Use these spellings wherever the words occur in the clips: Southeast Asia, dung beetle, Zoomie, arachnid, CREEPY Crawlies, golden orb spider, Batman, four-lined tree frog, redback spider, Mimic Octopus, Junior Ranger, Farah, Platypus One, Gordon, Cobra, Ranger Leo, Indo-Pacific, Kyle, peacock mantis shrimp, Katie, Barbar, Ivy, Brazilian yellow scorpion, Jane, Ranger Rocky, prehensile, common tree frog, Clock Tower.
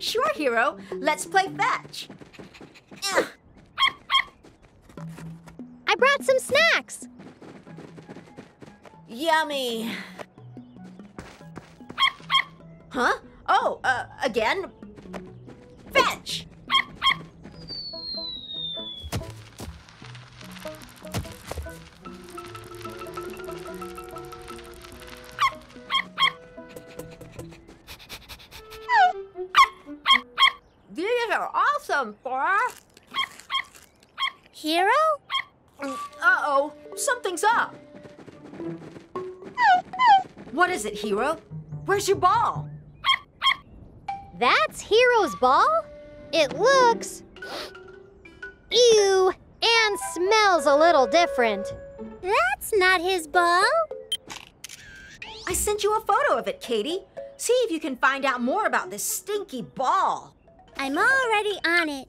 Sure, Hiro. Let's play fetch. I brought some snacks. Yummy. Huh? Oh, again? Fetch! These are awesome, Farah. Hero? Uh-oh, something's up. What is it, Hiro? Where's your ball? That's Hiro's ball? It looks... ew, and smells a little different. That's not his ball. I sent you a photo of it, Katie. See if you can find out more about this stinky ball. I'm already on it.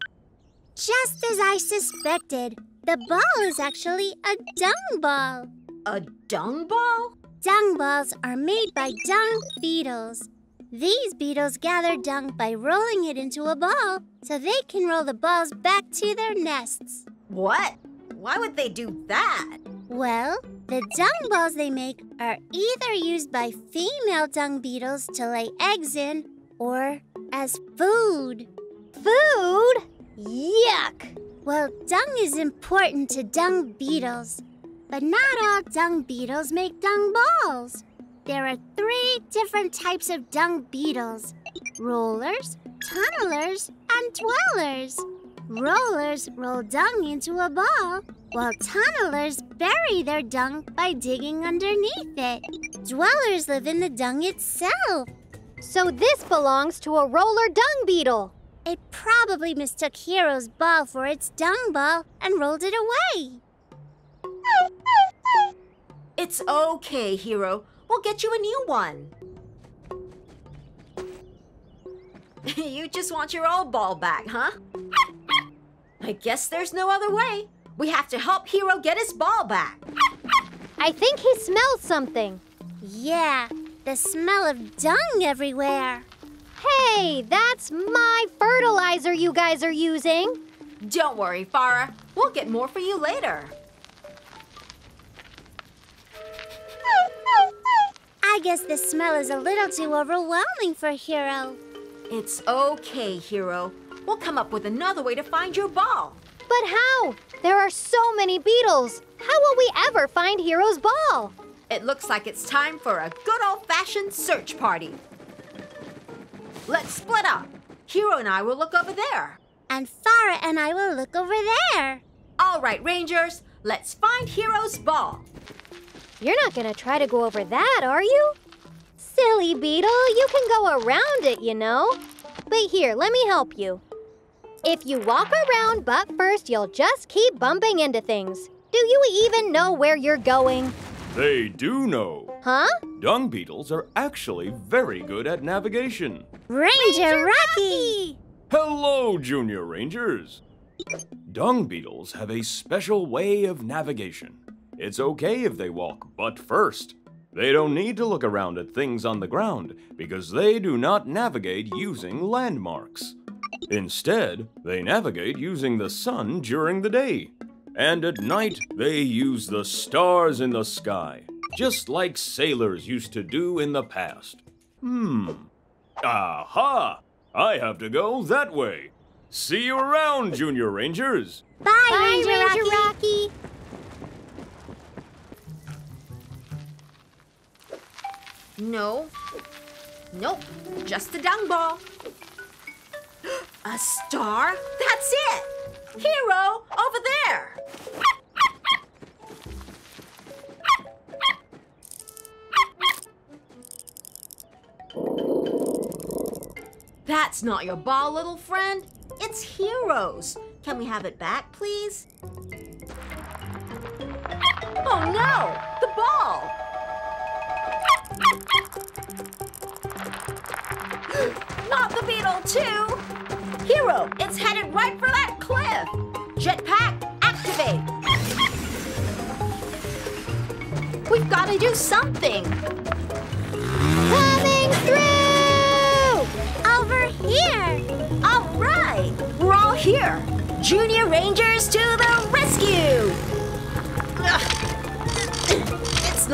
Just as I suspected, the ball is actually a dung ball. A dung ball? Dung balls are made by dung beetles. These beetles gather dung by rolling it into a ball so they can roll the balls back to their nests. What? Why would they do that? Well, the dung balls they make are either used by female dung beetles to lay eggs in or as food. Food? Yuck! Well, dung is important to dung beetles, but not all dung beetles make dung balls. There are 3 different types of dung beetles: rollers, tunnelers, and dwellers. Rollers roll dung into a ball, while tunnelers bury their dung by digging underneath it. Dwellers live in the dung itself. So this belongs to a roller dung beetle. It probably mistook Hiro's ball for its dung ball and rolled it away. It's okay, Hiro. We'll get you a new one. You just want your old ball back, huh? I guess there's no other way. We have to help Hiro get his ball back. I think he smells something. Yeah, the smell of dung everywhere. Hey, that's my fertilizer you guys are using. Don't worry, Farah. We'll get more for you later. I guess the smell is a little too overwhelming for Hiro. It's okay, Hiro. We'll come up with another way to find your ball. But how? There are so many beetles. How will we ever find Hiro's ball? It looks like it's time for a good old-fashioned search party. Let's split up. Hiro and I will look over there. And Farah and I will look over there. All right, Rangers, let's find Hiro's ball. You're not gonna try to go over that, are you? Silly beetle, you can go around it, you know. But here, let me help you. If you walk around butt first, you'll just keep bumping into things. Do you even know where you're going? They do know. Huh? Dung beetles are actually very good at navigation. Ranger Rocky! Hello, Junior Rangers. Dung beetles have a special way of navigation. It's okay if they walk butt first. They don't need to look around at things on the ground because they do not navigate using landmarks. Instead, they navigate using the sun during the day. And at night, they use the stars in the sky, just like sailors used to do in the past. Aha! I have to go that way. See you around, Junior Rangers. Bye Ranger Rocky. No. Nope. Just a dung ball. A star? That's it! Hiro, over there! That's not your ball, little friend. It's Hiro's. Can we have it back, please? Oh no! The ball! Not the beetle, too! Hiro, it's headed right for that cliff! Jetpack, activate! We've got to do something! Coming through! Over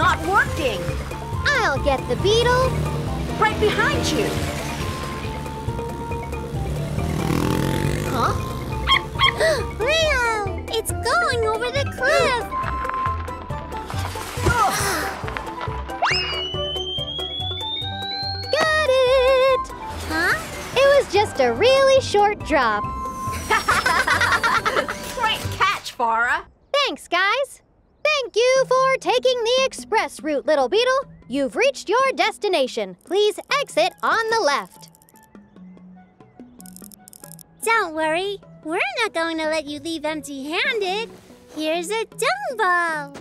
not working. I'll get the beetle. Right behind you. Huh? Leo, it's going over the cliff. Got it. Huh? It was just a really short drop. Great catch, Farah. Thanks, guys. Thank you for taking the express route, little beetle. You've reached your destination. Please exit on the left. Don't worry. We're not going to let you leave empty-handed. Here's a dumbbell.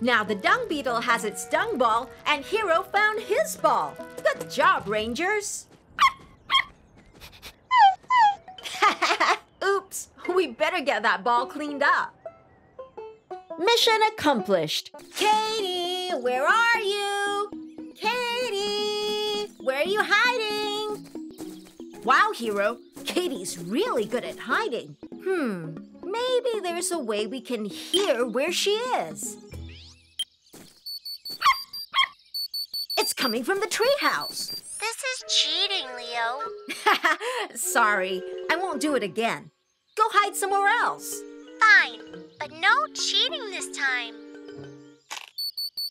Now the dung beetle has its dung ball, and Hiro found his ball. Good job, Rangers. Oops, we better get that ball cleaned up. Mission accomplished. Katie, where are you? Katie, where are you hiding? Wow, Hiro, Katie's really good at hiding. Maybe there's a way we can hear where she is. It's coming from the treehouse. This is cheating, Leo. Sorry, I won't do it again. Go hide somewhere else. Fine, but no cheating this time.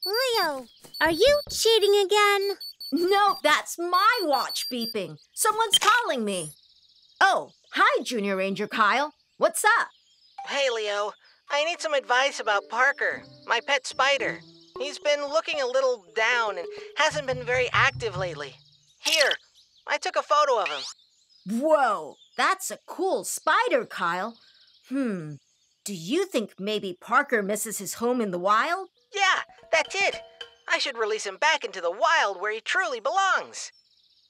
Leo, are you cheating again? No, that's my watch beeping. Someone's calling me. Oh, hi, Junior Ranger Kyle. What's up? Hey, Leo. I need some advice about Parker, my pet spider. He's been looking a little down and hasn't been very active lately. Here, I took a photo of him. Whoa, that's a cool spider, Kyle. Do you think maybe Parker misses his home in the wild? Yeah, that's it. I should release him back into the wild where he truly belongs.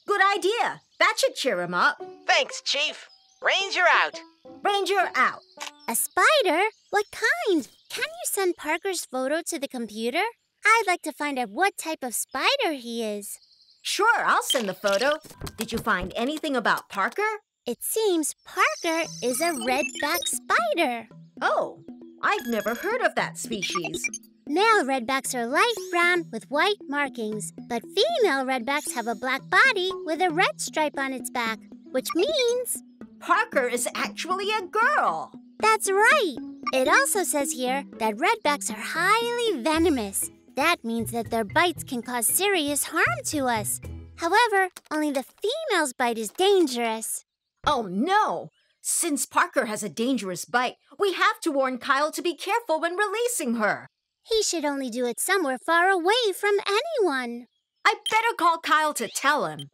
Good idea. That should cheer him up. Thanks, Chief. Ranger out. Ranger out. A spider? What kind? Can you send Parker's photo to the computer? I'd like to find out what type of spider he is. Sure, I'll send the photo. Did you find anything about Parker? It seems Parker is a redback spider. Oh, I've never heard of that species. Male redbacks are light brown with white markings, but female redbacks have a black body with a red stripe on its back, which means Parker is actually a girl. That's right. It also says here that redbacks are highly venomous. That means that their bites can cause serious harm to us. However, only the female's bite is dangerous. Oh, no! Since Parker has a dangerous bite, we have to warn Kyle to be careful when releasing her. He should only do it somewhere far away from anyone. I better call Kyle to tell him.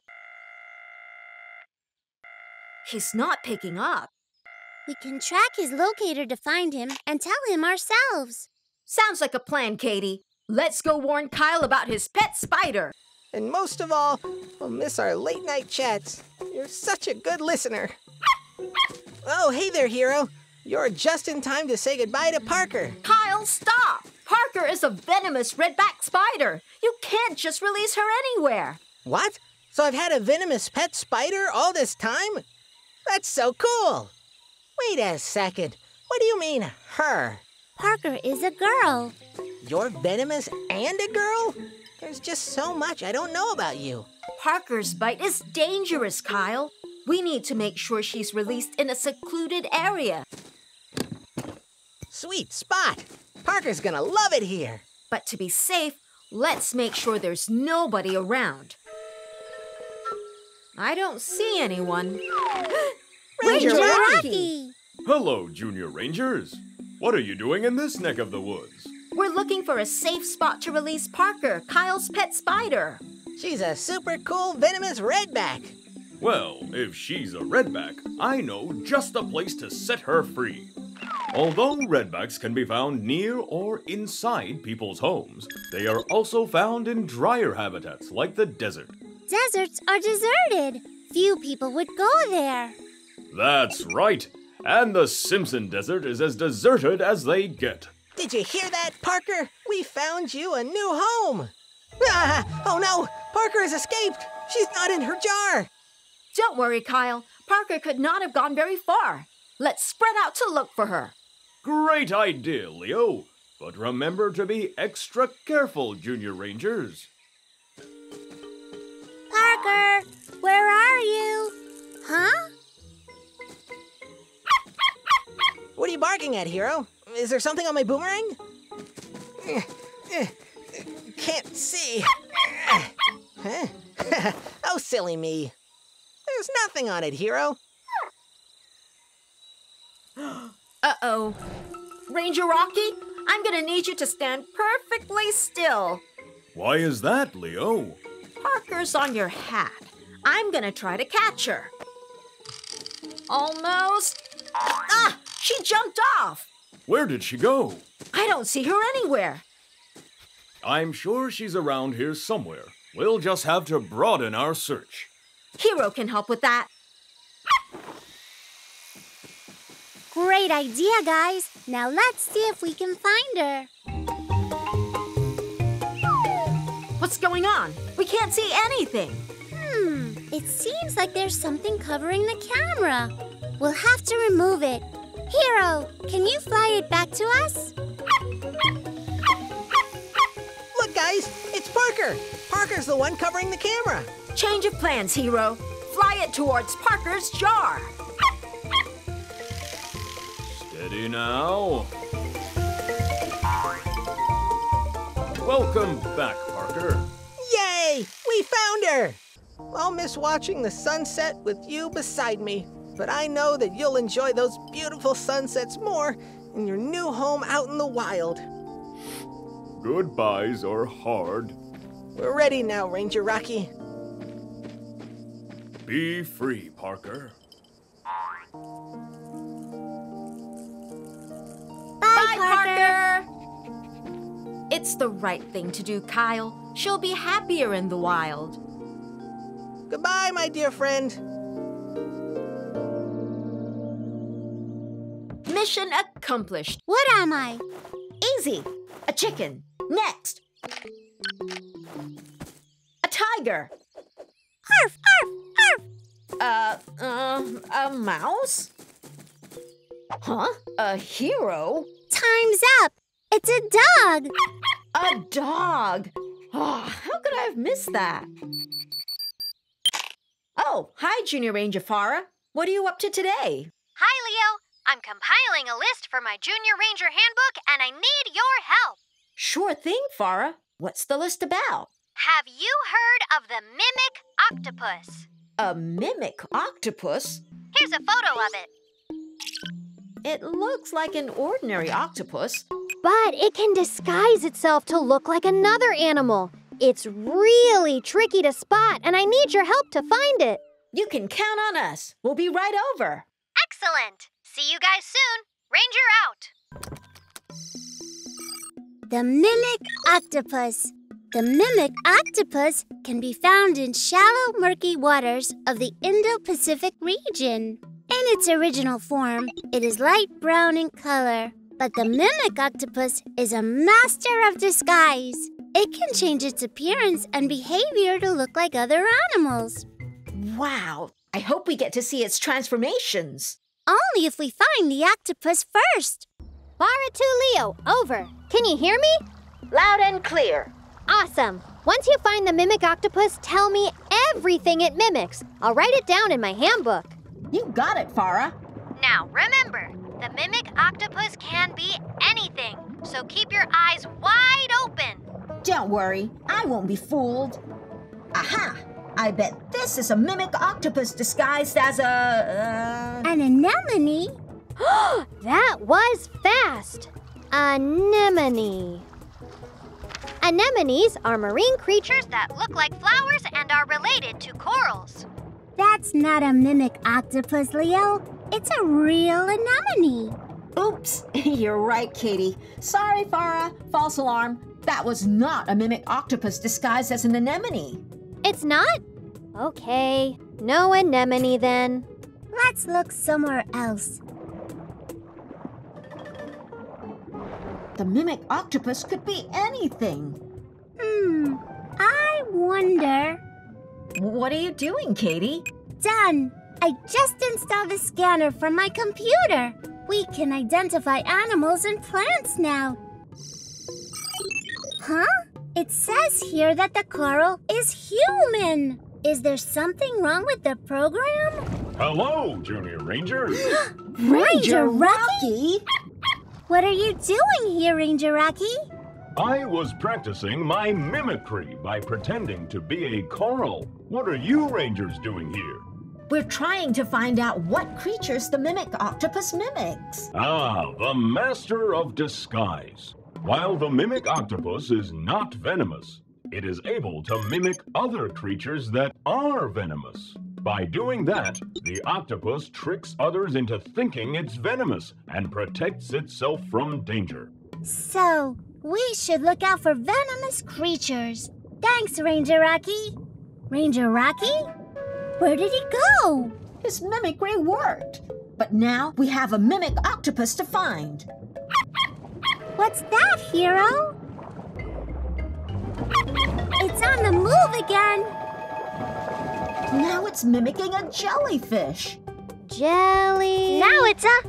He's not picking up. We can track his locator to find him and tell him ourselves. Sounds like a plan, Katie. Let's go warn Kyle about his pet spider. And most of all, we'll miss our late-night chats. You're such a good listener. Oh, hey there, Hiro. You're just in time to say goodbye to Parker. Kyle, stop! Parker is a venomous redback spider. You can't just release her anywhere. What? So I've had a venomous pet spider all this time? That's so cool. Wait a second. What do you mean, her? Parker is a girl. You're venomous and a girl? There's just so much I don't know about you. Parker's bite is dangerous, Kyle. We need to make sure she's released in a secluded area. Sweet spot. Parker's gonna love it here. But to be safe, let's make sure there's nobody around. I don't see anyone. Ranger Rocky! Hello, Junior Rangers. What are you doing in this neck of the woods? We're looking for a safe spot to release Parker, Kyle's pet spider. She's a super cool venomous redback. Well, if she's a redback, I know just a place to set her free. Although redbacks can be found near or inside people's homes, they are also found in drier habitats like the desert. Deserts are deserted. Few people would go there. That's right. And the Simpson Desert is as deserted as they get. Did you hear that, Parker? We found you a new home. Oh no, Parker has escaped. She's not in her jar. Don't worry, Kyle. Parker could not have gone very far. Let's spread out to look for her. Great idea, Leo. But remember to be extra careful, Junior Rangers. Parker, where are you? Huh? What are you barking at, Hiro? Is there something on my boomerang? Can't see. Oh, silly me. There's nothing on it, Hiro. Uh-oh. Ranger Rocky, I'm gonna need you to stand perfectly still. Why is that, Leo? Parker's on your hat. I'm gonna try to catch her. Almost. Ah! She jumped off! Where did she go? I don't see her anywhere. I'm sure she's around here somewhere. We'll just have to broaden our search. Hiro can help with that. Great idea, guys. Now let's see if we can find her. What's going on? We can't see anything. It seems like there's something covering the camera. We'll have to remove it. Hiro, can you fly it back to us? Look, guys, it's Parker. Parker's the one covering the camera. Change of plans, Hiro. Fly it towards Parker's jar. Steady now. Welcome back, Parker. Yay! We found her! I'll miss watching the sunset with you beside me. But I know that you'll enjoy those beautiful sunsets more in your new home out in the wild. Goodbyes are hard. We're ready now, Ranger Rocky. Be free, Parker. Bye, Parker! It's the right thing to do, Kyle. She'll be happier in the wild. Goodbye, my dear friend. Mission accomplished. What am I? Easy. A chicken. Next. A tiger. Arf, arf, arf. A mouse? Huh? A Hiro? Time's up. It's a dog. A dog. Oh, how could I have missed that? Oh, hi, Junior Ranger Farah. What are you up to today? Hi, Leo. I'm compiling a list for my Junior Ranger handbook, and I need your help. Sure thing, Farah. What's the list about? Have you heard of the mimic octopus? A mimic octopus? Here's a photo of it. It looks like an ordinary octopus. But it can disguise itself to look like another animal. It's really tricky to spot, and I need your help to find it. You can count on us. We'll be right over. Excellent. See you guys soon. Ranger out. The mimic octopus. The mimic octopus can be found in shallow, murky waters of the Indo-Pacific region. In its original form, it is light brown in color. But the mimic octopus is a master of disguise. It can change its appearance and behavior to look like other animals. Wow! I hope we get to see its transformations. Only if we find the octopus first. Farah to Leo, over. Can you hear me? Loud and clear. Awesome. Once you find the mimic octopus, tell me everything it mimics. I'll write it down in my handbook. You got it, Farah. Now, remember, the mimic octopus can be anything, so keep your eyes wide open. Don't worry, I won't be fooled. Aha! I bet this is a mimic octopus disguised as a... An anemone? That was fast! Anemone. Anemones are marine creatures that look like flowers and are related to corals. That's not a mimic octopus, Leo. It's a real anemone. Oops, you're right, Katie. Sorry, Farah. False alarm. That was not a mimic octopus disguised as an anemone. It's not? Okay, no anemone then. Let's look somewhere else. The mimic octopus could be anything. I wonder... What are you doing, Katie? Done. I just installed a scanner from my computer. We can identify animals and plants now. Huh? It says here that the coral is human. Is there something wrong with the program? Hello, Junior Ranger. Ranger Rocky? What are you doing here, Ranger Rocky? I was practicing my mimicry by pretending to be a coral. What are you Rangers doing here? We're trying to find out what creatures the Mimic Octopus mimics. Ah, the master of disguise. While the Mimic Octopus is not venomous, it is able to mimic other creatures that are venomous. By doing that, the octopus tricks others into thinking it's venomous and protects itself from danger. So, we should look out for venomous creatures. Thanks, Ranger Rocky. Ranger Rocky? Where did he go? His mimicry worked, but now we have a mimic octopus to find. What's that, Hiro? It's on the move again. Now it's mimicking a jellyfish. Jelly... Now it's a...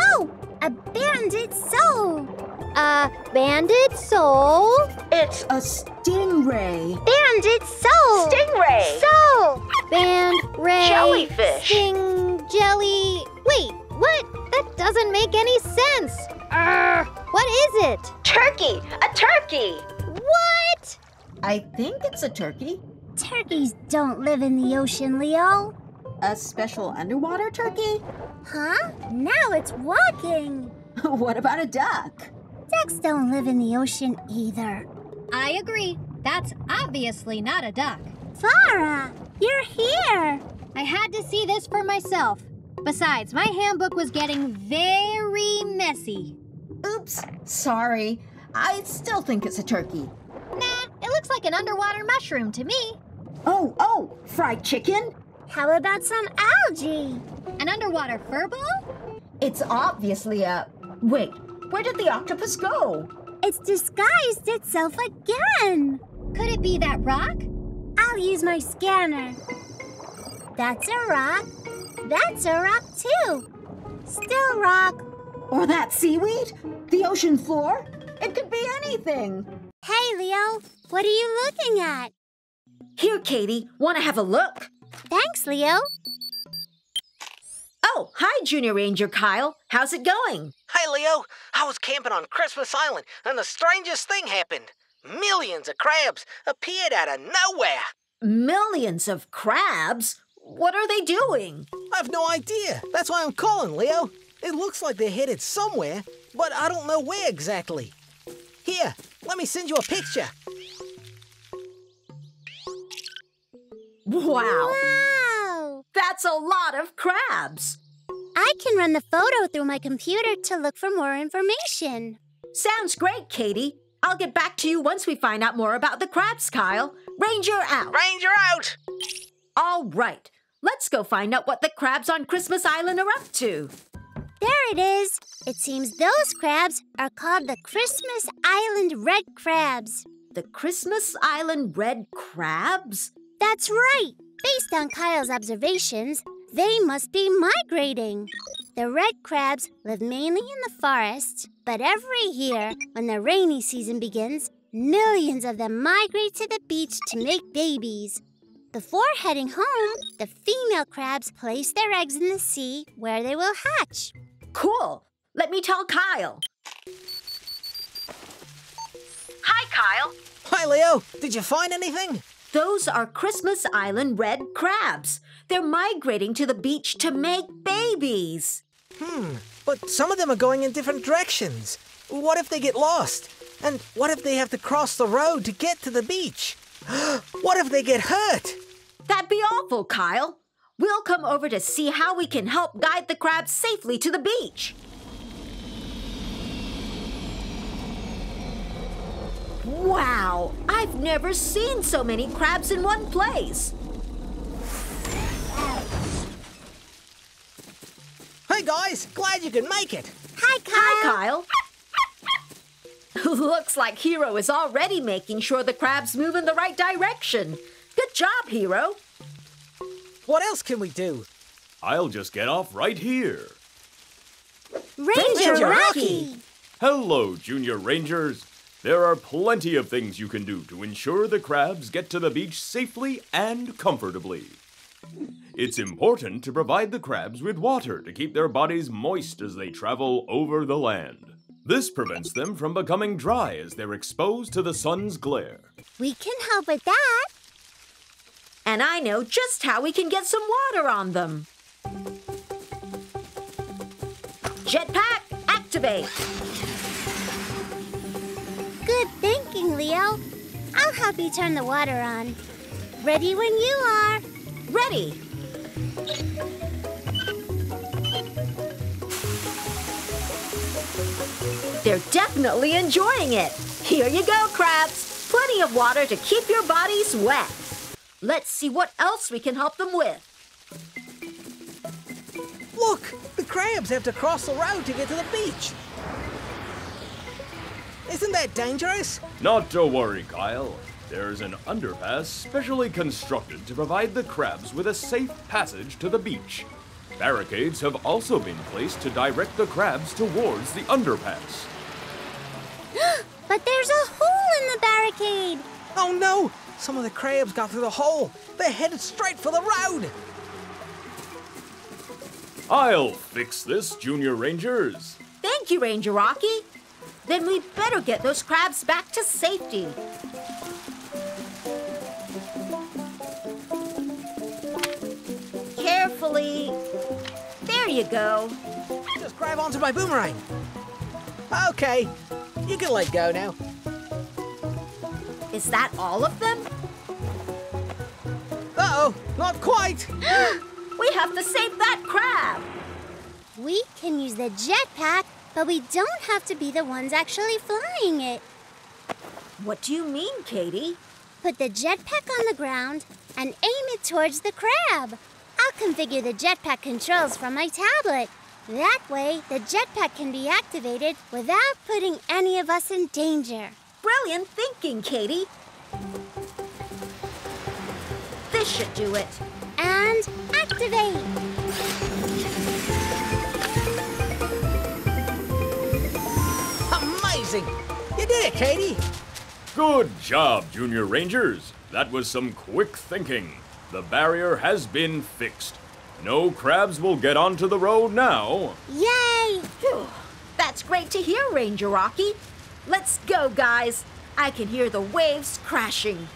Oh! A banded soul. A banded soul? It's a stingray. Banded soul. Stingray. Soul. Band, ray, jellyfish. Sting, jelly... Wait, what? That doesn't make any sense. What is it? Turkey! A turkey! What? I think it's a turkey. Turkeys don't live in the ocean, Leo. A special underwater turkey? Huh? Now it's walking. What about a duck? Ducks don't live in the ocean either. I agree. That's obviously not a duck. Farah, you're here. I had to see this for myself. Besides, my handbook was getting very messy. Oops, sorry. I still think it's a turkey. Nah, it looks like an underwater mushroom to me. Oh, fried chicken? How about some algae? An underwater furball? It's obviously a... Wait, where did the octopus go? It's disguised itself again. Could it be that rock? I'll use my scanner. That's a rock. That's a rock, too. Still rock. Or that seaweed? The ocean floor? It could be anything. Hey, Leo. What are you looking at? Here, Katie. Want to have a look? Thanks, Leo. Oh, hi, Junior Ranger Kyle. How's it going? Hi, Leo. I was camping on Christmas Island, and the strangest thing happened. Millions of crabs appeared out of nowhere. Millions of crabs? What are they doing? I have no idea. That's why I'm calling, Leo. It looks like they're headed somewhere, but I don't know where exactly. Here, let me send you a picture. Wow! That's a lot of crabs. I can run the photo through my computer to look for more information. Sounds great, Katie. I'll get back to you once we find out more about the crabs, Kyle. Ranger out. Ranger out! All right. Let's go find out what the crabs on Christmas Island are up to. There it is. It seems those crabs are called the Christmas Island red crabs. The Christmas Island red crabs? That's right. Based on Kyle's observations, they must be migrating. The red crabs live mainly in the forest, but every year, when the rainy season begins, millions of them migrate to the beach to make babies. Before heading home, the female crabs place their eggs in the sea where they will hatch. Cool. Let me tell Kyle. Hi, Kyle. Hi, Leo. Did you find anything? Those are Christmas Island red crabs. They're migrating to the beach to make babies. But some of them are going in different directions. What if they get lost? And what if they have to cross the road to get to the beach? What if they get hurt? That'd be awful, Kyle. We'll come over to see how we can help guide the crabs safely to the beach. Wow, I've never seen so many crabs in one place. Hey, guys, glad you could make it. Hi, Kyle. Hi, Kyle. Looks like Hiro is already making sure the crabs move in the right direction. Good job, Hiro. What else can we do? I'll just get off right here. Ranger Rocky! Hello, Junior Rangers. There are plenty of things you can do to ensure the crabs get to the beach safely and comfortably. It's important to provide the crabs with water to keep their bodies moist as they travel over the land. This prevents them from becoming dry as they're exposed to the sun's glare. We can help with that. And I know just how we can get some water on them. Jetpack, activate! Good thinking, Leo. I'll help you turn the water on. Ready when you are. Ready! They're definitely enjoying it. Here you go, crabs. Plenty of water to keep your bodies wet. Let's see what else we can help them with. Look! The crabs have to cross the road to get to the beach. Isn't that dangerous? Not to worry, Kyle. There's an underpass specially constructed to provide the crabs with a safe passage to the beach. Barricades have also been placed to direct the crabs towards the underpass. But there's a hole in the barricade! Oh no! Some of the crabs got through the hole. They're headed straight for the road! I'll fix this, Junior Rangers. Thank you, Ranger Rocky. Then we'd better get those crabs back to safety. Carefully. There you go. Just grab onto my boomerang. Okay, you can let go now. Is that all of them? Uh-oh, not quite. We have to save that crab. We can use the jetpack, but we don't have to be the ones actually flying it. What do you mean, Katie? Put the jetpack on the ground and aim it towards the crab. I'll configure the jetpack controls from my tablet. That way, the jetpack can be activated without putting any of us in danger. Brilliant thinking, Katie. This should do it. And activate. Amazing! You did it, Katie. Good job, Junior Rangers. That was some quick thinking. The barrier has been fixed. No crabs will get onto the road now. Yay! Whew. That's great to hear, Ranger Rocky. Let's go, guys. I can hear the waves crashing.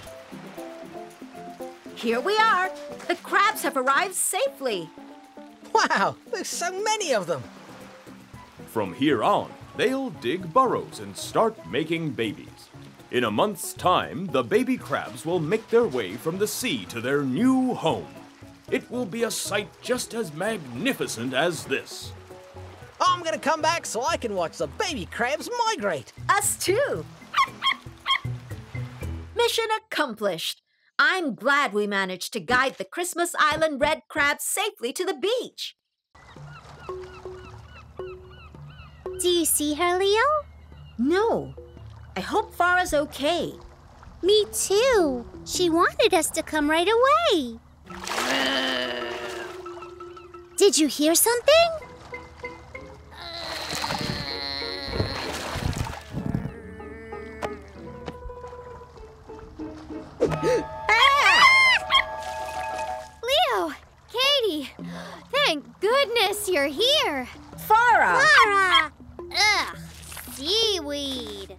Here we are. The crabs have arrived safely. Wow, there's so many of them. From here on, they'll dig burrows and start making babies. In a month's time, the baby crabs will make their way from the sea to their new home. It will be a sight just as magnificent as this. I'm gonna come back so I can watch the baby crabs migrate. Us too. Mission accomplished. I'm glad we managed to guide the Christmas Island red crab safely to the beach. Do you see her, Leo? No. I hope Farah's okay. Me too. She wanted us to come right away. Did you hear something? Leo, Katie, thank goodness you're here. Farah! Ugh, seaweed.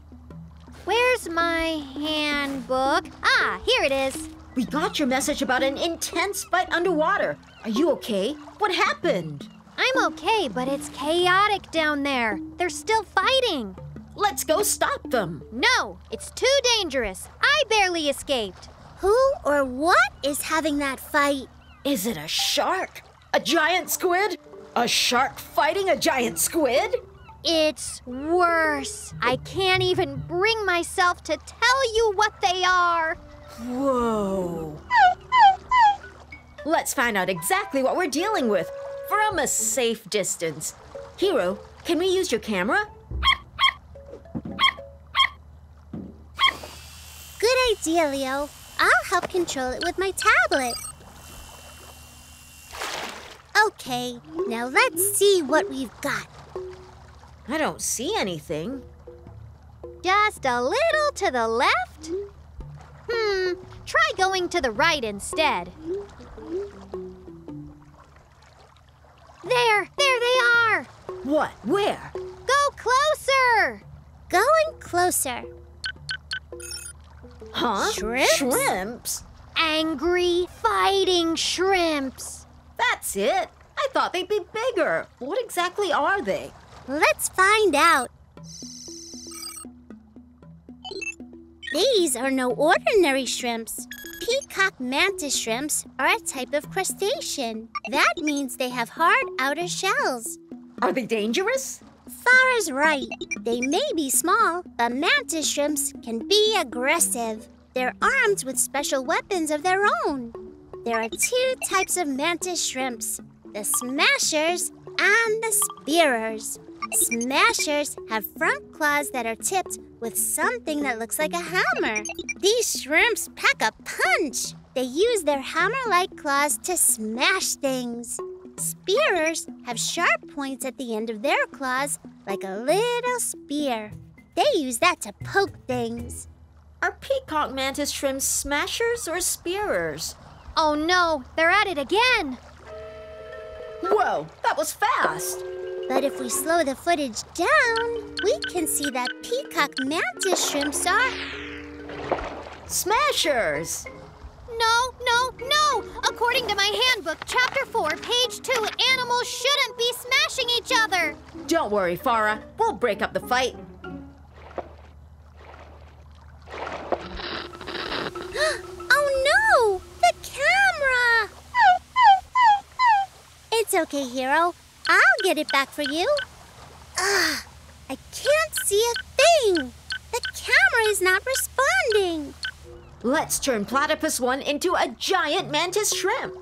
Where's my handbook? Ah, here it is. We got your message about an intense fight underwater. Are you okay? What happened? I'm okay, but it's chaotic down there. They're still fighting. Let's go stop them. No, it's too dangerous. I barely escaped. Who or what is having that fight? Is it a shark? A giant squid? A shark fighting a giant squid? It's worse. I can't even bring myself to tell you what they are. Whoa. Let's find out exactly what we're dealing with from a safe distance. Hiro, can we use your camera? Good idea, Leo. I'll help control it with my tablet. Okay, now let's see what we've got. I don't see anything. Just a little to the left? Try going to the right instead. There! There they are! What? Where? Go closer! Going closer. Huh? Shrimps? Shrimps? Angry, fighting shrimps. That's it. I thought they'd be bigger. What exactly are they? Let's find out. These are no ordinary shrimps. Peacock mantis shrimps are a type of crustacean. That means they have hard outer shells. Are they dangerous? Farah's right. They may be small, but mantis shrimps can be aggressive. They're armed with special weapons of their own. There are two types of mantis shrimps, the smashers and the spearers. Smashers have front claws that are tipped with something that looks like a hammer. These shrimps pack a punch. They use their hammer-like claws to smash things. Spearers have sharp points at the end of their claws, like a little spear. They use that to poke things. Are peacock mantis shrimps smashers or spearers? Oh no, they're at it again! Whoa, that was fast! But if we slow the footage down, we can see that peacock mantis shrimps are... smashers! No, no, no! According to my handbook, Chapter 4, Page 2, animals shouldn't be smashing each other! Don't worry, Farah. We'll break up the fight. Oh no! The camera! It's okay, Hiro. I'll get it back for you. Ugh! I can't see a thing! The camera is not responding! Let's turn Platypus One into a giant mantis shrimp.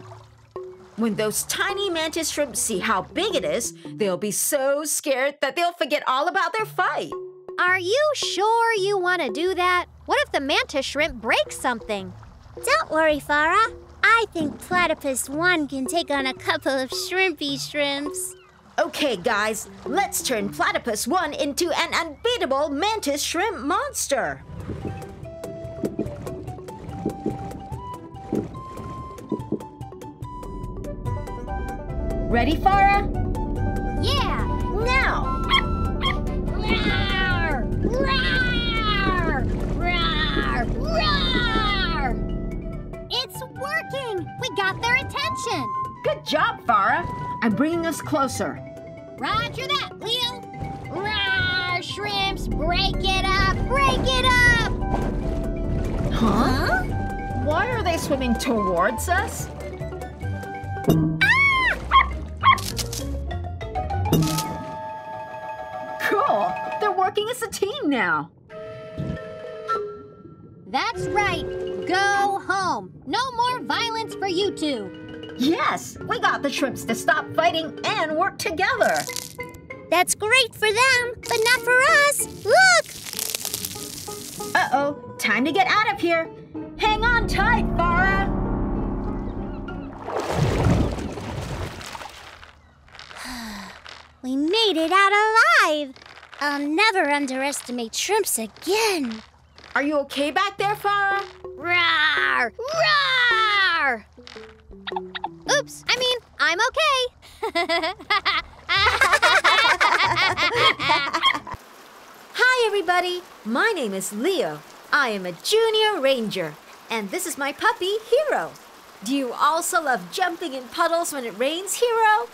When those tiny mantis shrimps see how big it is, they'll be so scared that they'll forget all about their fight. Are you sure you want to do that? What if the mantis shrimp breaks something? Don't worry, Farah. I think Platypus One can take on a couple of shrimpy shrimps. Okay, guys, let's turn Platypus One into an unbeatable mantis shrimp monster. Ready, Farah? Yeah! Now! Roar! Roar! Roar! Roar! It's working! We got their attention! Good job, Farah! I'm bringing us closer. Roger that, Leo! Roar! Shrimps, break it up! Break it up! Huh? Why are they swimming towards us? Cool! They're working as a team now. That's right. Go home. No more violence for you two. Yes, we got the shrimps to stop fighting and work together. That's great for them, but not for us. Look! Uh-oh, time to get out of here. Hang on tight, Farah. We made it out alive! I'll never underestimate shrimps again. Are you okay back there, Farah? Roar! Roar! Oops, I mean, I'm okay. Hi, everybody. My name is Leo. I am a junior ranger. And this is my puppy, Hiro. Do you also love jumping in puddles when it rains, Hiro?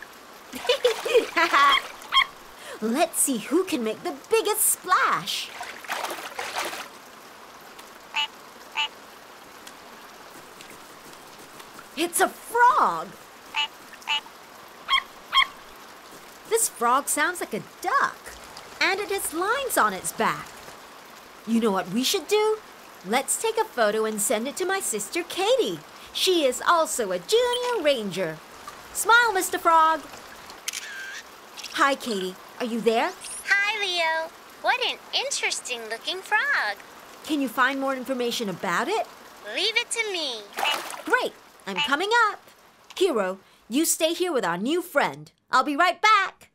Let's see who can make the biggest splash. It's a frog. This frog sounds like a duck, and it has lines on its back. You know what we should do? Let's take a photo and send it to my sister Katie. She is also a junior ranger. Smile, Mr. Frog. Hi, Katie. Are you there? Hi, Leo. What an interesting-looking frog. Can you find more information about it? Leave it to me. Great. I'm coming up. Hiro, you stay here with our new friend. I'll be right back.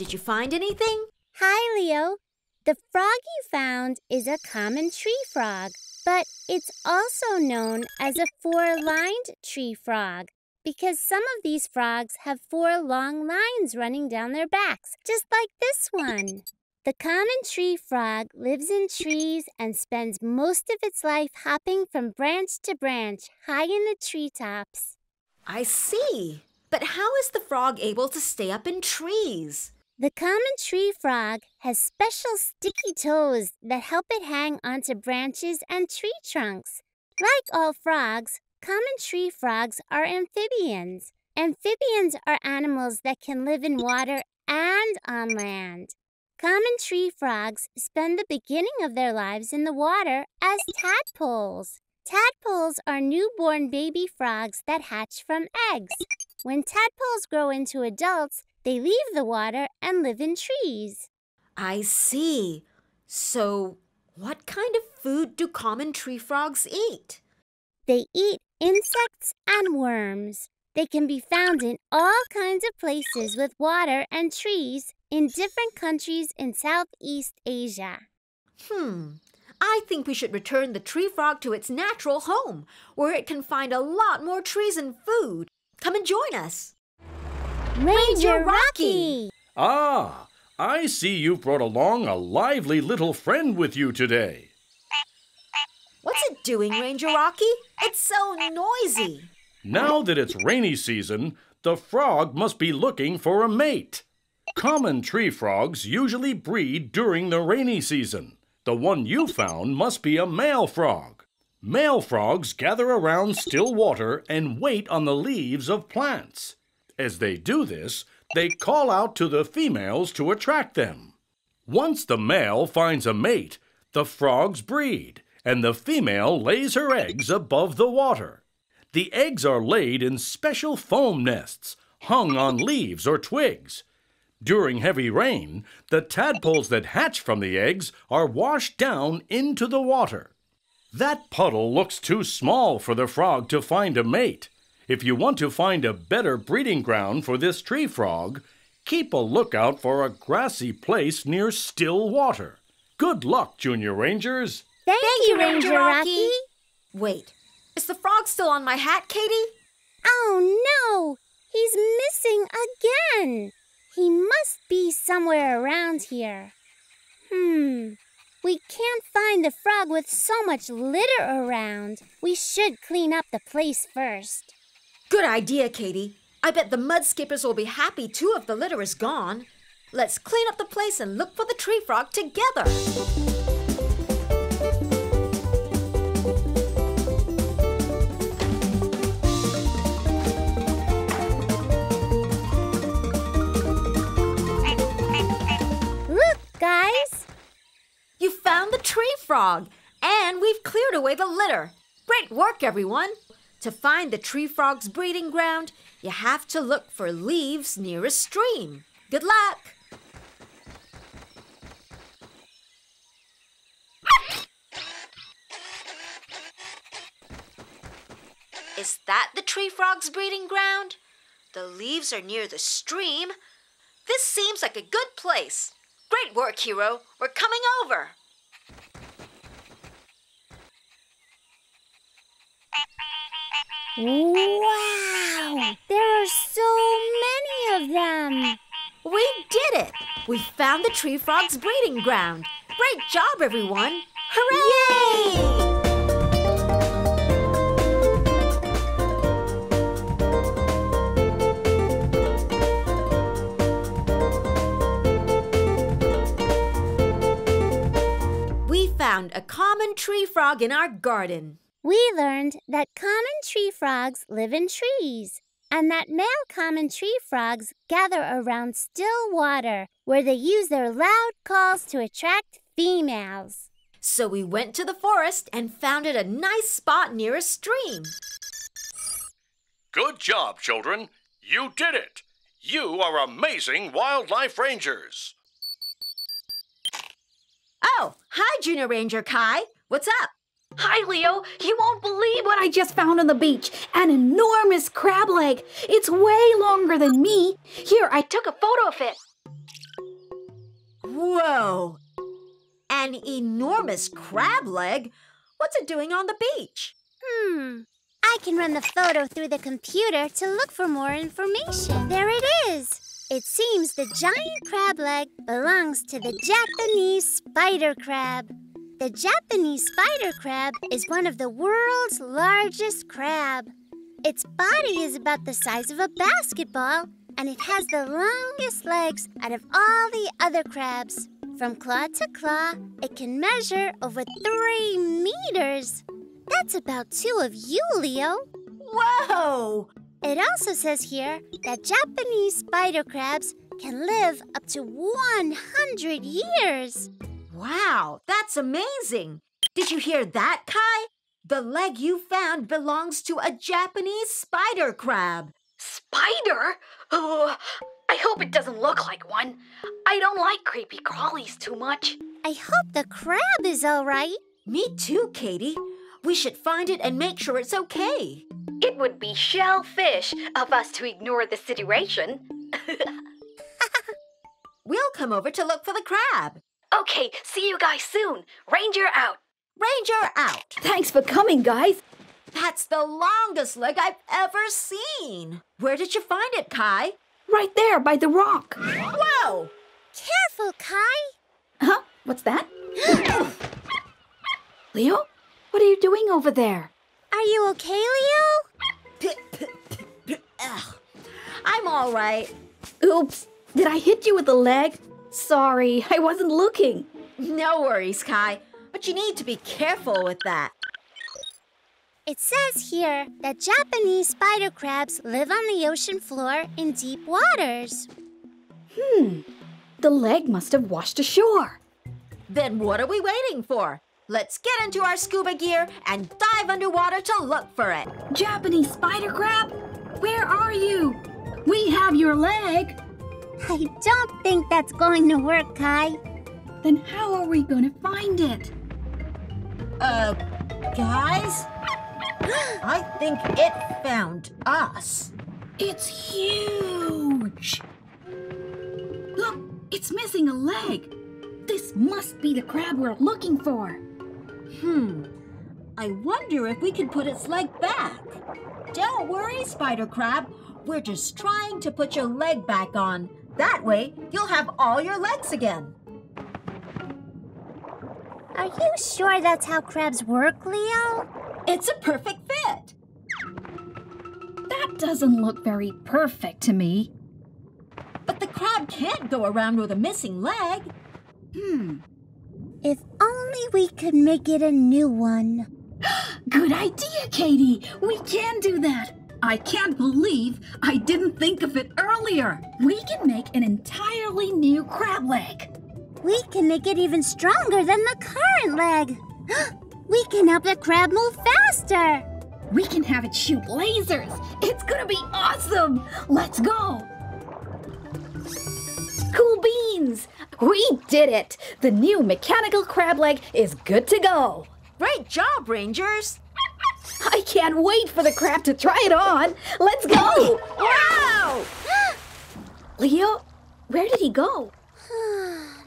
Did you find anything? Hi, Leo. The frog you found is a common tree frog, but it's also known as a four-lined tree frog because some of these frogs have four long lines running down their backs, just like this one. The common tree frog lives in trees and spends most of its life hopping from branch to branch, high in the treetops. I see. But how is the frog able to stay up in trees? The common tree frog has special sticky toes that help it hang onto branches and tree trunks. Like all frogs, common tree frogs are amphibians. Amphibians are animals that can live in water and on land. Common tree frogs spend the beginning of their lives in the water as tadpoles. Tadpoles are newborn baby frogs that hatch from eggs. When tadpoles grow into adults, they leave the water and live in trees. I see. So, what kind of food do common tree frogs eat? They eat insects and worms. They can be found in all kinds of places with water and trees in different countries in Southeast Asia. I think we should return the tree frog to its natural home, where it can find a lot more trees and food. Come and join us. Ranger Rocky! Ah, I see you've brought along a lively little friend with you today. What's it doing, Ranger Rocky? It's so noisy. Now that it's rainy season, the frog must be looking for a mate. Common tree frogs usually breed during the rainy season. The one you found must be a male frog. Male frogs gather around still water and wait on the leaves of plants. As they do this, they call out to the females to attract them. Once the male finds a mate, the frogs breed, and the female lays her eggs above the water. The eggs are laid in special foam nests, hung on leaves or twigs. During heavy rain, the tadpoles that hatch from the eggs are washed down into the water. That puddle looks too small for the frog to find a mate. If you want to find a better breeding ground for this tree frog, keep a lookout for a grassy place near still water. Good luck, Junior Rangers. Thank you, Ranger Rocky. Wait, is the frog still on my hat, Katie? Oh, no. He's missing again. He must be somewhere around here. We can't find the frog with so much litter around. We should clean up the place first. Good idea, Katie. I bet the mud skippers will be happy too if the litter is gone. Let's clean up the place and look for the tree frog together. Guys, you found the tree frog, and we've cleared away the litter. Great work, everyone. To find the tree frog's breeding ground, you have to look for leaves near a stream. Good luck. Is that the tree frog's breeding ground? The leaves are near the stream. This seems like a good place. Great work, Hiro. We're coming over. Wow! There are so many of them. We did it. We found the tree frog's breeding ground. Great job, everyone. Hooray! Yay! Found a common tree frog in our garden. We learned that common tree frogs live in trees and that male common tree frogs gather around still water where they use their loud calls to attract females. So we went to the forest and founded a nice spot near a stream. Good job, children. You did it. You are amazing wildlife rangers. Oh, hi, Junior Ranger Kai. What's up? Hi, Leo. You won't believe what I just found on the beach. An enormous crab leg. It's way longer than me. Here, I took a photo of it. Whoa! An enormous crab leg? What's it doing on the beach? I can run the photo through the computer to look for more information. There it is! It seems the giant crab leg belongs to the Japanese spider crab. The Japanese spider crab is one of the world's largest crab. Its body is about the size of a basketball, and it has the longest legs out of all the other crabs. From claw to claw, it can measure over 3 meters. That's about two of you, Leo. Whoa! It also says here that Japanese spider crabs can live up to 100 years. Wow, that's amazing. Did you hear that, Kai? The leg you found belongs to a Japanese spider crab. Spider? Oh, I hope it doesn't look like one. I don't like creepy crawlies too much. I hope the crab is all right. Me too, Katie. We should find it and make sure it's okay. It would be shellfish of us to ignore the situation. We'll come over to look for the crab. Okay, see you guys soon. Ranger out. Ranger out. Thanks for coming, guys. That's the longest leg I've ever seen. Where did you find it, Kai? Right there, by the rock. Whoa! Careful, Kai. Huh? What's that? Leo? What are you doing over there? Are you okay, Leo? I'm all right. Oops, did I hit you with the leg? Sorry, I wasn't looking. No worries, Kai, but you need to be careful with that. It says here that Japanese spider crabs live on the ocean floor in deep waters. The leg must have washed ashore. Then what are we waiting for? Let's get into our scuba gear and dive underwater to look for it. Japanese spider crab, where are you? We have your leg. I don't think that's going to work, Kai. Then how are we going to find it? Guys? I think it found us. It's huge. Look, it's missing a leg. This must be the crab we're looking for. I wonder if we could put its leg back. Don't worry, spider crab. We're just trying to put your leg back on. That way, you'll have all your legs again. Are you sure that's how crabs work, Leo? It's a perfect fit. That doesn't look very perfect to me. But the crab can't go around with a missing leg. If only we could make it a new one. Good idea, Katie. We can do that. I can't believe I didn't think of it earlier. We can make an entirely new crab leg. We can make it even stronger than the current leg. We can help the crab move faster. We can have it shoot lasers. It's gonna be awesome. Let's go. Cool beans! We did it! The new mechanical crab leg is good to go! Great job, Rangers! I can't wait for the crab to try it on! Let's go! Wow! Leo, where did he go?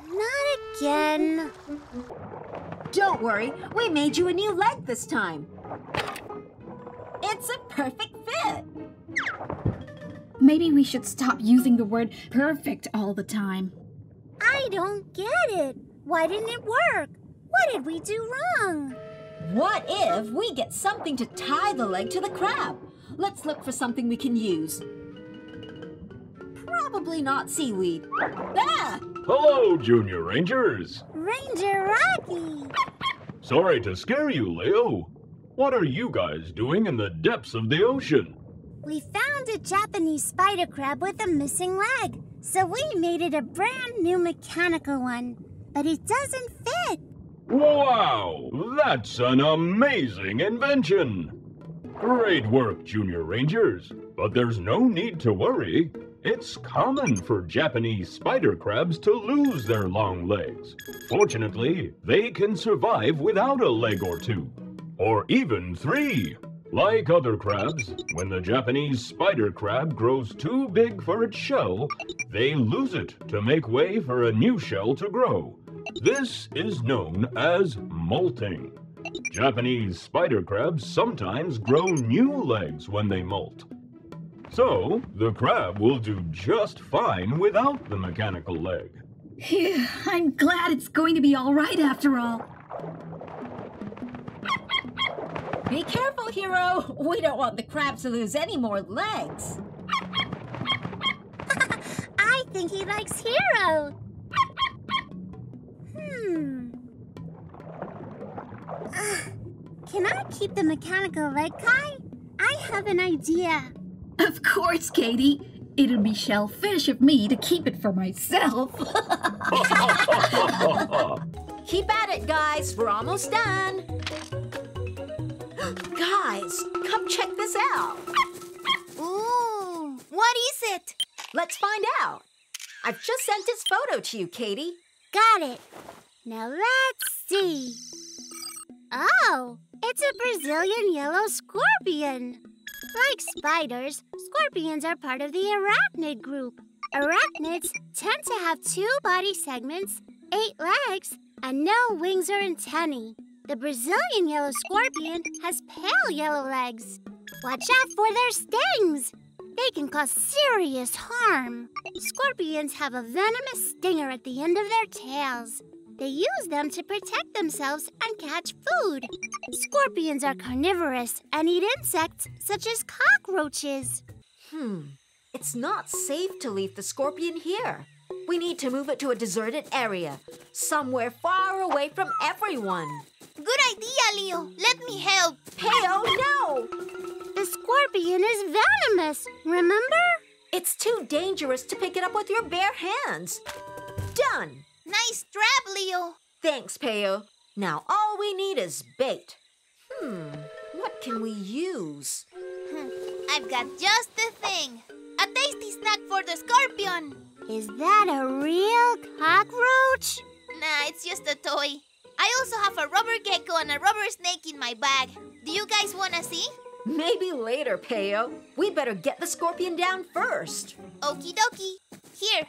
Not again. Don't worry, we made you a new leg this time. It's a perfect fit! Maybe we should stop using the word perfect all the time. I don't get it. Why didn't it work? What did we do wrong? What if we get something to tie the leg to the crab? Let's look for something we can use. Probably not seaweed. Ah! Hello, Junior Rangers. Ranger Rocky. Sorry to scare you, Leo. What are you guys doing in the depths of the ocean? We found a Japanese spider crab with a missing leg, so we made it a brand new mechanical one, but it doesn't fit. Wow, that's an amazing invention. Great work, Junior Rangers, but there's no need to worry. It's common for Japanese spider crabs to lose their long legs. Fortunately, they can survive without a leg or two, or even three. Like other crabs, when the Japanese spider crab grows too big for its shell, they lose it to make way for a new shell to grow. This is known as molting. Japanese spider crabs sometimes grow new legs when they molt. So, the crab will do just fine without the mechanical leg. Phew, I'm glad it's going to be all right after all. Be careful, Hiro. We don't want the crab to lose any more legs. I think he likes Hiro. Can I keep the mechanical leg, Kai? I have an idea. Of course, Katie. It'd be shellfish of me to keep it for myself. Keep at it, guys. We're almost done. Guys, come check this out. Ooh, what is it? Let's find out. I've just sent this photo to you, Katie. Got it. Now let's see. Oh, it's a Brazilian yellow scorpion. Like spiders, scorpions are part of the arachnid group. Arachnids tend to have two body segments, 8 legs, and no wings or antennae. The Brazilian yellow scorpion has pale yellow legs. Watch out for their stings. They can cause serious harm. Scorpions have a venomous stinger at the end of their tails. They use them to protect themselves and catch food. Scorpions are carnivorous and eat insects such as cockroaches. It's not safe to leave the scorpion here. We need to move it to a deserted area, somewhere far away from everyone. Good idea, Leo. Let me help. Peyo, no! The scorpion is venomous, remember? It's too dangerous to pick it up with your bare hands. Done! Nice trap, Leo. Thanks, Peyo. Now all we need is bait. What can we use? I've got just the thing. A tasty snack for the scorpion. Is that a real cockroach? Nah, it's just a toy. I also have a rubber gecko and a rubber snake in my bag. Do you guys want to see? Maybe later, Peyo. We better get the scorpion down first. Okie dokie. Here.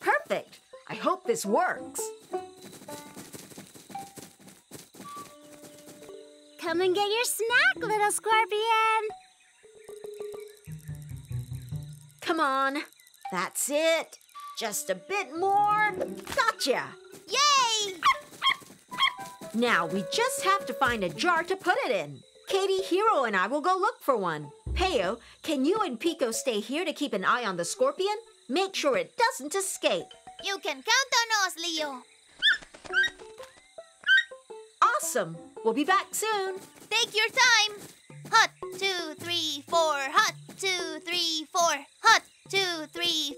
Perfect. I hope this works. Come and get your snack, little scorpion. Come on. That's it. Just a bit more. Gotcha. Yay! Now we just have to find a jar to put it in. Katie, Hiro, and I will go look for one. Peyo, can you and Pico stay here to keep an eye on the scorpion? Make sure it doesn't escape. You can count on us, Leo. Awesome. We'll be back soon. Take your time. Hut, 2, 3, 4. Hut, 2, 3, 4. Hut, 2, 3.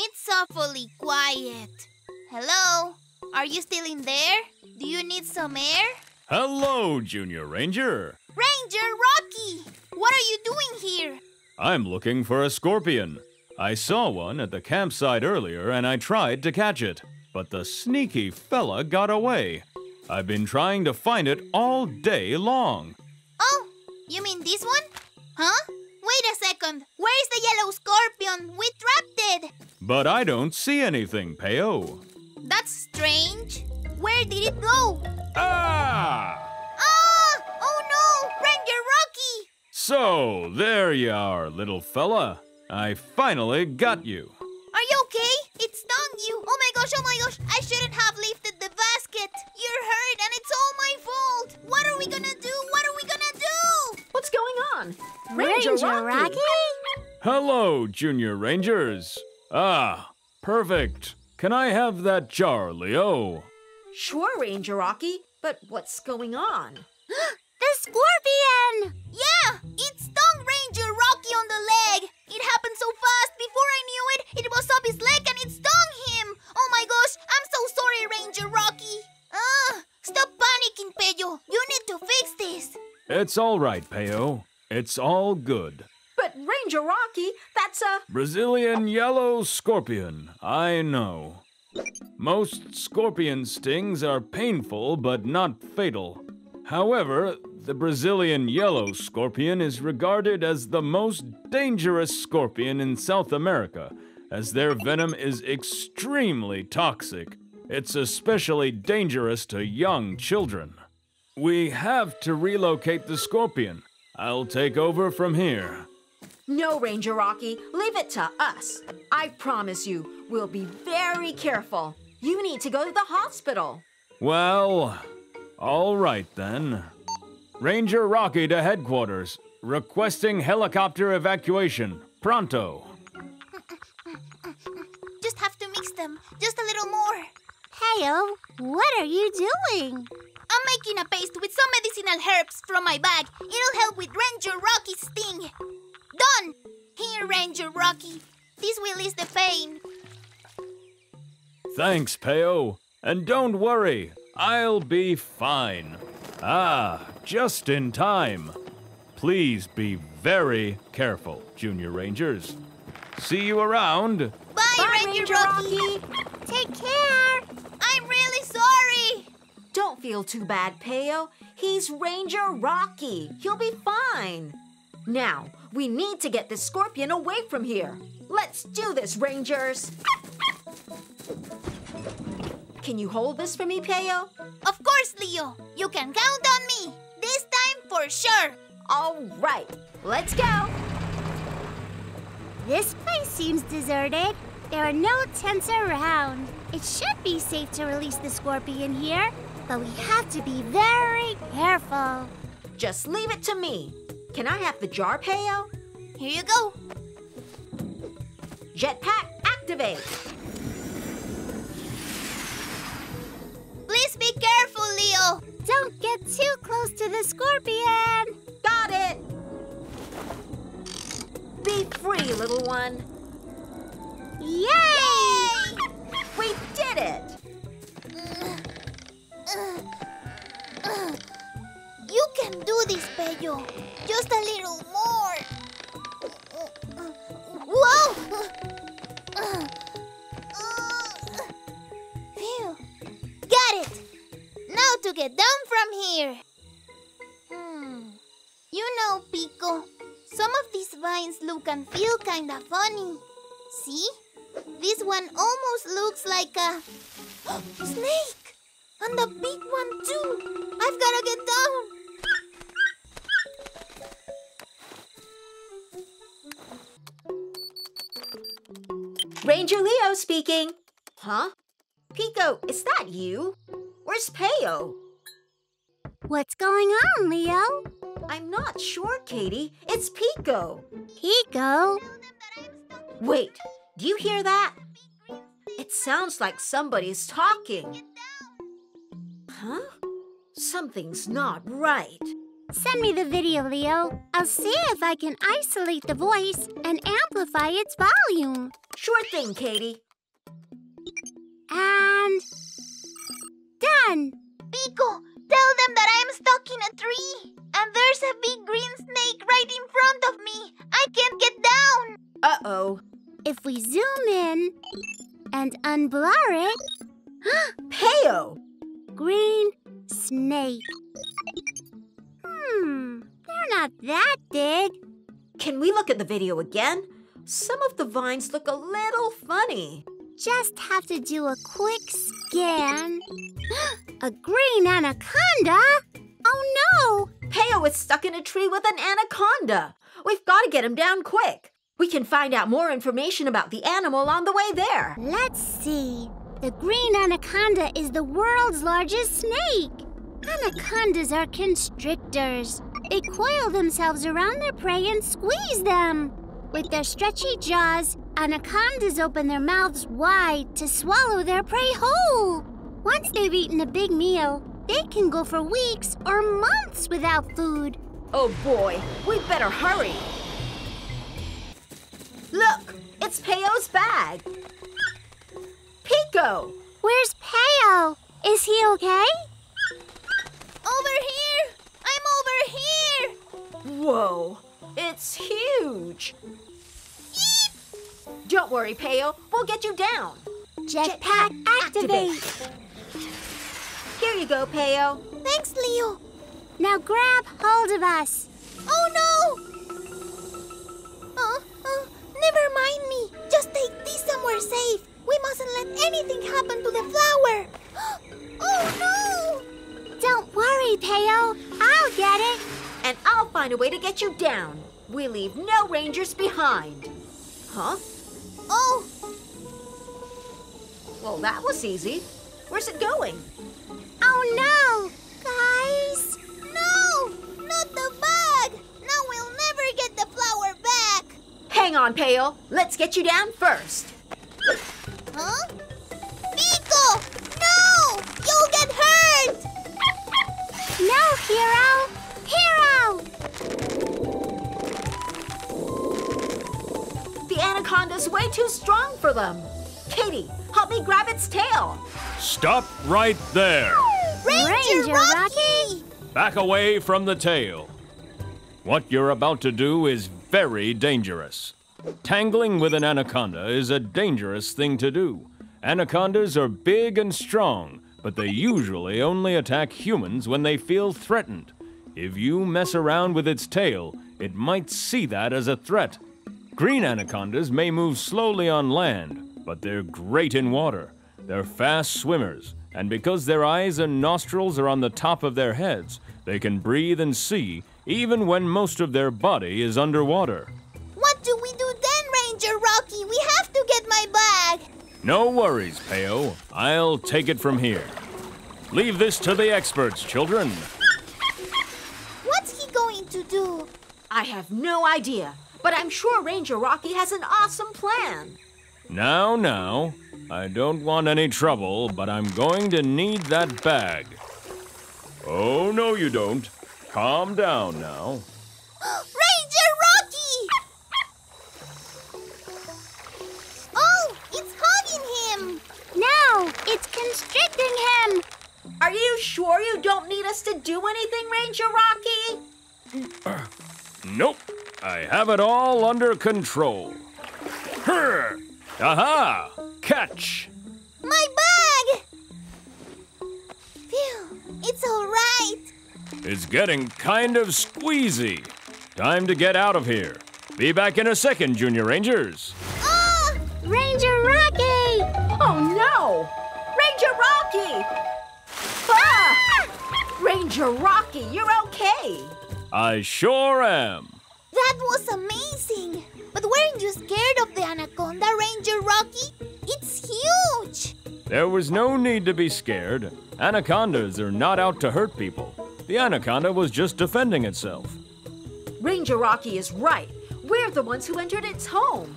It's awfully quiet. Hello? Are you still in there? Do you need some air? Hello, Junior Ranger. Ranger Rocky! What are you doing here? I'm looking for a scorpion. I saw one at the campsite earlier and I tried to catch it, but the sneaky fella got away. I've been trying to find it all day long. Oh, you mean this one? Huh? Wait a second, where is the yellow scorpion? We trapped it! But I don't see anything, Peyo. That's strange. Where did it go? Ah! Oh no! Ranger Rocky! So, there you are, little fella. I finally got you. Are you okay? It stung you. Oh my gosh, I shouldn't have lifted the basket. You're hurt and it's all my fault. What are we gonna do? What are we gonna do? What's going on? Ranger Rocky? Hello, Junior Rangers. Ah, perfect. Can I have that jar, Leo? Sure, Ranger Rocky, but what's going on? The scorpion! Yeah, it stung Ranger Rocky on the leg. It happened so fast. Before I knew it, it was up his leg and it stung him. Oh my gosh, I'm so sorry, Ranger Rocky. Stop panicking, Peyo. You need to fix this. It's all right, Peyo. It's all good. But Ranger Rocky, that's a... Brazilian yellow scorpion. I know. Most scorpion stings are painful but not fatal. However, the Brazilian yellow scorpion is regarded as the most dangerous scorpion in South America, as their venom is extremely toxic. It's especially dangerous to young children. We have to relocate the scorpion. I'll take over from here. No, Ranger Rocky, leave it to us. I promise you, we'll be very careful. You need to go to the hospital. Well, all right then. Ranger Rocky to headquarters, requesting helicopter evacuation, pronto. Just have to mix them, just a little more. Peyo, what are you doing? I'm making a paste with some medicinal herbs from my bag. It'll help with Ranger Rocky's sting. Done! Here, Ranger Rocky. This will ease the pain. Thanks, Peyo. And don't worry, I'll be fine. Ah, just in time. Please be very careful, Junior Rangers. See you around. Bye, Ranger Rocky. Take care. I'm really sorry. Don't feel too bad, Peyo. He's Ranger Rocky. He'll be fine. Now, we need to get this scorpion away from here. Let's do this, Rangers. Can you hold this for me, Peyo? Of course, Leo. You can count on me. This time for sure. All right, let's go. This place seems deserted. There are no tents around. It should be safe to release the scorpion here, but we have to be very careful. Just leave it to me. Can I have the jar, Peyo? Here you go. Jetpack, activate. Please be careful, Leo. Don't get too close to the scorpion. Got it. Be free, little one. Yay! We did it! You can do this, Peyo. Just a little more. Whoa! Phew. Got it! Now to get down from here. You know, Pico, some of these vines look and feel kinda funny. See? This one almost looks like a snake! And a big one too! I've gotta get down! Ranger Leo speaking! Huh? Pico, is that you? Where's Peyo? What's going on, Leo? I'm not sure, Katie. It's Pico. Pico? Wait, do you hear that? It sounds like somebody's talking. Huh? Something's not right. Send me the video, Leo. I'll see if I can isolate the voice and amplify its volume. Sure thing, Katie. And... done! Pico, tell them that I'm stuck in a tree. And there's a big green snake right in front of me. I can't get down. Uh-oh. If we zoom in and unblur it... Peyo! Green snake. They're not that big. Can we look at the video again? Some of the vines look a little funny. Just have to do a quick scan. A green anaconda? Oh no! Peyo is stuck in a tree with an anaconda. We've got to get him down quick. We can find out more information about the animal on the way there. Let's see. The green anaconda is the world's largest snake. Anacondas are constrictors. They coil themselves around their prey and squeeze them. With their stretchy jaws, anacondas open their mouths wide to swallow their prey whole. Once they've eaten a big meal, they can go for weeks or months without food. Oh boy, we better hurry. Look, it's Peyo's bag. Pico! Where's Peyo? Is he okay? Over here! I'm over here! Whoa, it's huge. Eep. Don't worry, Peyo. We'll get you down. Jetpack activate. Here you go, Peyo. Thanks, Leo. Now grab hold of us. Oh no! Never mind me. Just take these somewhere safe. We mustn't let anything happen to the flower. Oh no! Don't worry, Peyo. I'll get it. And I'll find a way to get you down. We leave no rangers behind. Huh? Oh! Well, that was easy. Where's it going? Oh no! Guys! No! Not the bug! Now we'll never get the flower back! Hang on, Peyo. Let's get you down first. Huh? Pico! No! You'll get hurt! No, Hero! Hero! The anaconda's way too strong for them. Katie, help me grab its tail. Stop right there. Ranger Rocky! Back away from the tail. What you're about to do is very dangerous. Tangling with an anaconda is a dangerous thing to do. Anacondas are big and strong, but they usually only attack humans when they feel threatened. If you mess around with its tail, it might see that as a threat. Green anacondas may move slowly on land, but they're great in water. They're fast swimmers, and because their eyes and nostrils are on the top of their heads, they can breathe and see even when most of their body is underwater. What do we do then, Ranger Rocky? We have to get my bag. No worries, Peyo. I'll take it from here. Leave this to the experts, children. What's he going to do? I have no idea, but I'm sure Ranger Rocky has an awesome plan. Now, now, I don't want any trouble, but I'm going to need that bag. Oh, no you don't. Calm down now. Ranger Rocky! Oh, it's hugging him. No, it's constricting him. Are you sure you don't need us to do anything, Ranger Rocky? Nope, I have it all under control. Her! Aha! Catch! My bag! Phew, it's all right. It's getting kind of squeezy. Time to get out of here. Be back in a second, Junior Rangers. Oh! Ranger Rocky! Oh no! Ranger Rocky! Ah! Ranger Rocky, you're okay. I sure am. That was amazing. But weren't you scared of the anaconda, Ranger Rocky? It's huge! There was no need to be scared. Anacondas are not out to hurt people. The anaconda was just defending itself. Ranger Rocky is right. We're the ones who entered its home.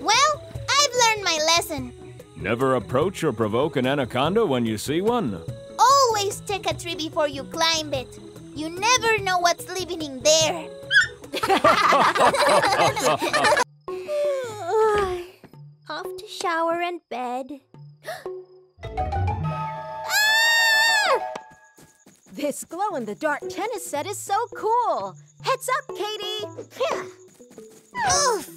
Well, I've learned my lesson. Never approach or provoke an anaconda when you see one. Always check a tree before you climb it. You never know what's living in there. Off to shower and bed. Ah! This glow-in-the-dark tennis set is so cool. Heads up, Katie. Oof.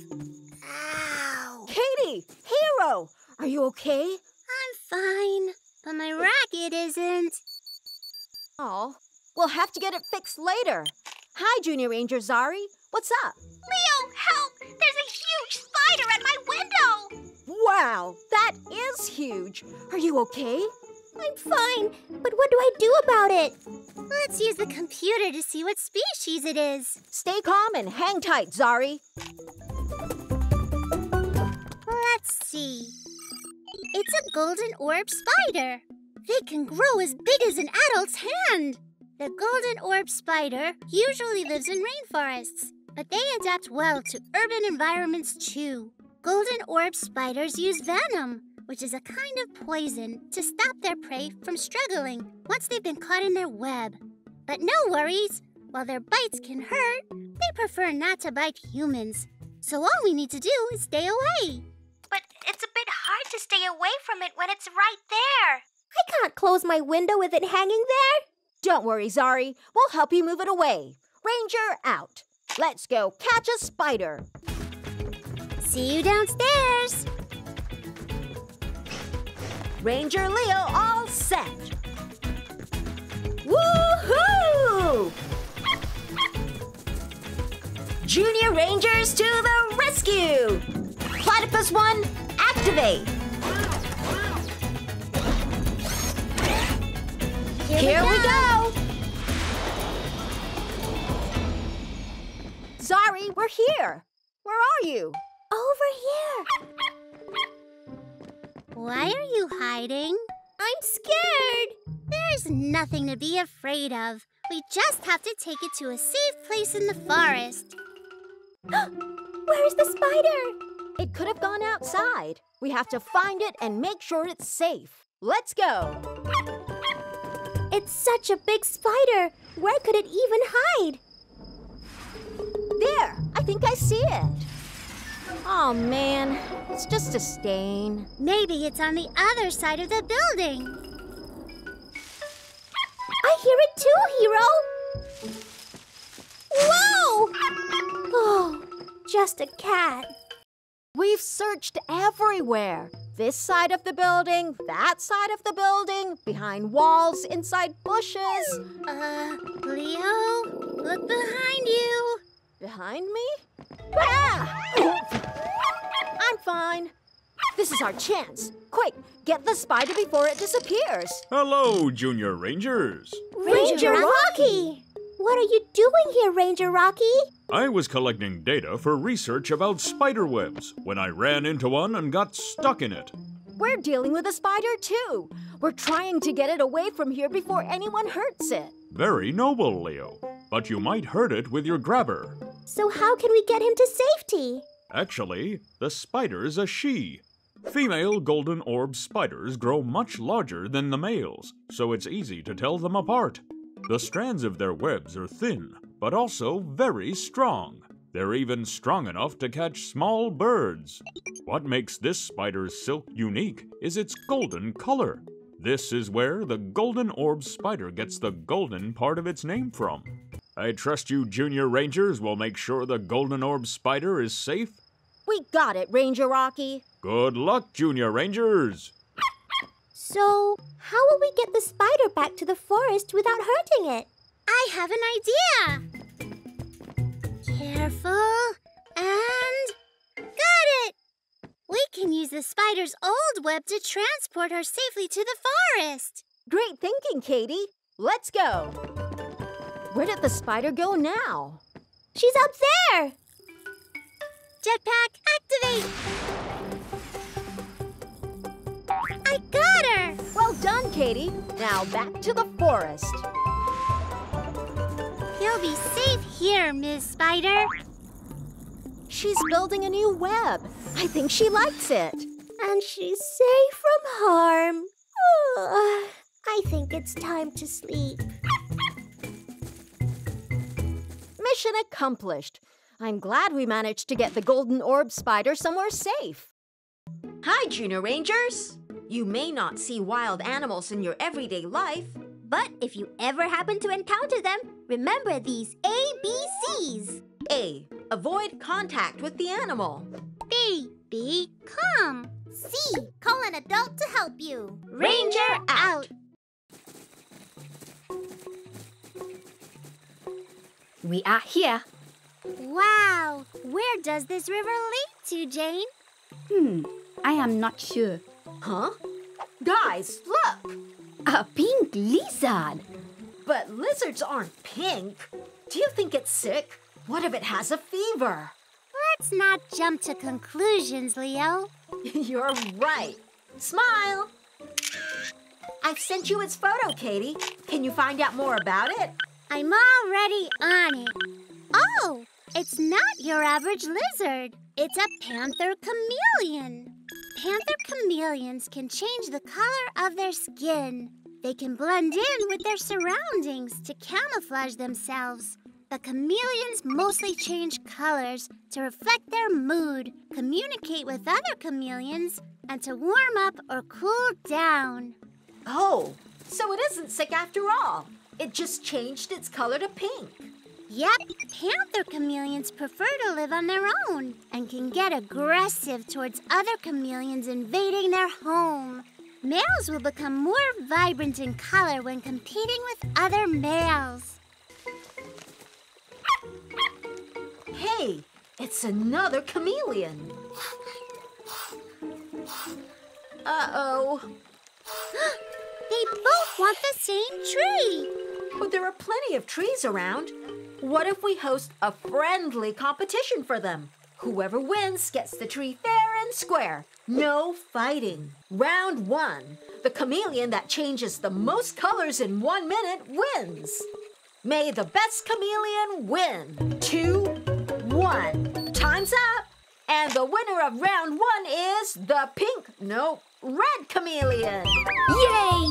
Ow. Katie, Hero, are you okay? I'm fine, but my racket isn't. Oh, we'll have to get it fixed later. Hi, Junior Ranger Zari. What's up? Leo, help! There's a huge spider at my window! Wow, that is huge. Are you okay? I'm fine, but what do I do about it? Let's use the computer to see what species it is. Stay calm and hang tight, Zari. Let's see. It's a golden orb spider. They can grow as big as an adult's hand. The golden orb spider usually lives in rainforests, but they adapt well to urban environments too. Golden orb spiders use venom, which is a kind of poison, to stop their prey from struggling once they've been caught in their web. But no worries, while their bites can hurt, they prefer not to bite humans. So all we need to do is stay away. But it's a bit hard to stay away from it when it's right there. I can't close my window with it hanging there. Don't worry, Zari. We'll help you move it away. Ranger out. Let's go catch a spider. See you downstairs. Ranger Leo all set. Woo-hoo! Junior Rangers to the rescue! Platypus One, activate! Here we go! Zari, we're here! Where are you? Over here! Why are you hiding? I'm scared! There's nothing to be afraid of. We just have to take it to a safe place in the forest. Where's the spider? It could have gone outside. We have to find it and make sure it's safe. Let's go! It's such a big spider. Where could it even hide? There! I think I see it. Oh, man. It's just a stain. Maybe it's on the other side of the building. I hear it too, Hiro! Whoa! Oh, just a cat. We've searched everywhere. This side of the building, that side of the building, behind walls, inside bushes. Leo, look behind you. Behind me? Ah! I'm fine. This is our chance. Quick, get the spider before it disappears. Hello, Junior Rangers. Ranger Rocky! What are you doing here, Ranger Rocky? I was collecting data for research about spider webs when I ran into one and got stuck in it. We're dealing with a spider, too. We're trying to get it away from here before anyone hurts it. Very noble, Leo. But you might hurt it with your grabber. So how can we get him to safety? Actually, the spider's a she. Female golden orb spiders grow much larger than the males, so it's easy to tell them apart. The strands of their webs are thin, but also very strong. They're even strong enough to catch small birds. What makes this spider's silk unique is its golden color. This is where the golden orb spider gets the golden part of its name from. I trust you Junior Rangers will make sure the golden orb spider is safe. We got it, Ranger Rocky. Good luck, Junior Rangers. So, how will we get the spider back to the forest without hurting it? I have an idea. Careful, and got it! We can use the spider's old web to transport her safely to the forest. Great thinking, Katie. Let's go. Where did the spider go now? She's up there! Jetpack, activate! I got her! Well done, Katie. Now back to the forest. You'll be safe here, Ms. Spider. She's building a new web. I think she likes it. And she's safe from harm. Oh, I think it's time to sleep. Mission accomplished. I'm glad we managed to get the golden orb spider somewhere safe. Hi, Junior Rangers. You may not see wild animals in your everyday life, but if you ever happen to encounter them, remember these ABCs. A, avoid contact with the animal. B, be calm. C, call an adult to help you. Ranger out. We are here. Wow, where does this river lead to, Jane? I am not sure. Huh? Guys, look! A pink lizard! But lizards aren't pink. Do you think it's sick? What if it has a fever? Let's not jump to conclusions, Leo. You're right. Smile! I've sent you its photo, Katie. Can you find out more about it? I'm already on it. Oh, it's not your average lizard. It's a panther chameleon. Panther chameleons can change the color of their skin. They can blend in with their surroundings to camouflage themselves. But chameleons mostly change colors to reflect their mood, communicate with other chameleons, and to warm up or cool down. Oh, so it isn't sick after all. It just changed its color to pink. Yep, panther chameleons prefer to live on their own and can get aggressive towards other chameleons invading their home. Males will become more vibrant in color when competing with other males. Hey, Hey, it's another chameleon. Uh-oh. They both want the same tree. But there are plenty of trees around. What if we host a friendly competition for them? Whoever wins gets the tree fair and square. No fighting. Round one. The chameleon that changes the most colors in 1 minute wins. May the best chameleon win. 2-1. Time's up. And the winner of round one is the red chameleon. Yay!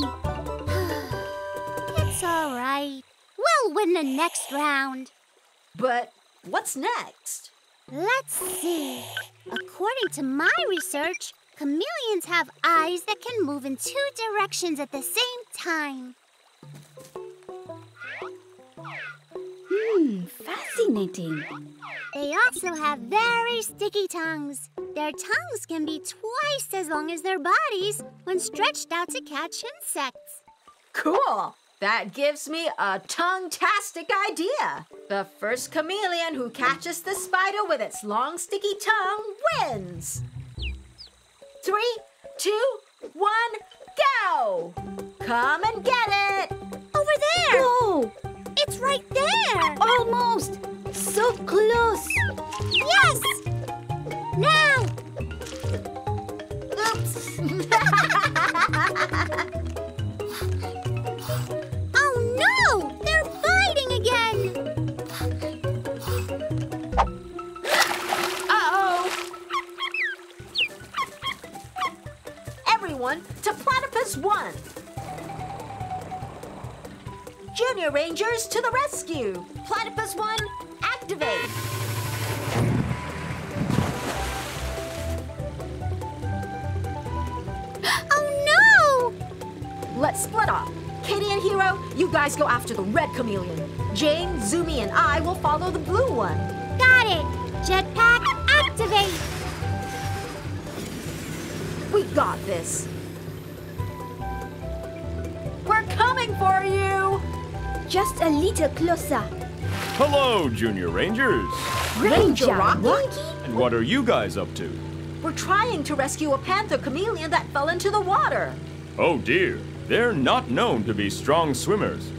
It's all right. We'll win the next round. But what's next? Let's see. According to my research, chameleons have eyes that can move in 2 directions at the same time. Fascinating. They also have very sticky tongues. Their tongues can be twice as long as their bodies when stretched out to catch insects. Cool. That gives me a tongue-tastic idea. The first chameleon who catches the spider with its long, sticky tongue wins. 3, 2, 1, go! Come and get it! Over there! Whoa! It's right there! Almost! So close! Yes! Now! Oops! To Platypus One. Junior Rangers to the rescue. Platypus One, activate. Oh no! Let's split up. Katie and Hiro, you guys go after the red chameleon. Jane, Zoomie, and I will follow the blue one. Got it. Jetpack, activate. We got this. We're coming for you. Just a little closer. Hello, Junior Rangers. Ranger Rocky? And what are you guys up to? We're trying to rescue a panther chameleon that fell into the water. Oh dear, they're not known to be strong swimmers.